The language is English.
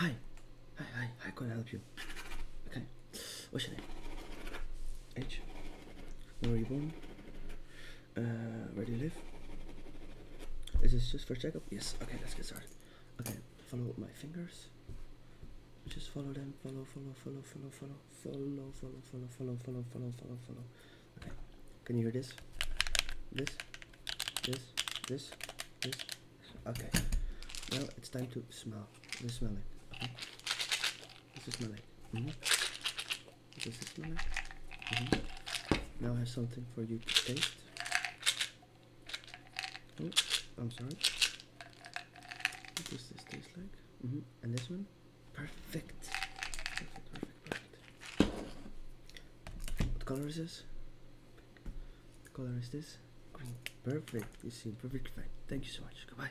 Hi, how can I help you? Okay, what's your name? Age? Where were you born? Where do you live? Is this just for checkup? Yes, okay, let's get started. Okay, follow my fingers. Just follow them, follow. Okay, can you hear this? This. Okay, now it's time to smell. Let's smell it. Okay, let's smell it. Now I have something for you to taste. Oh, I'm sorry. What does this taste like? And this one? Perfect. What color is this? The color is this? Green. Perfect. You see, perfect. Thank you so much. Goodbye.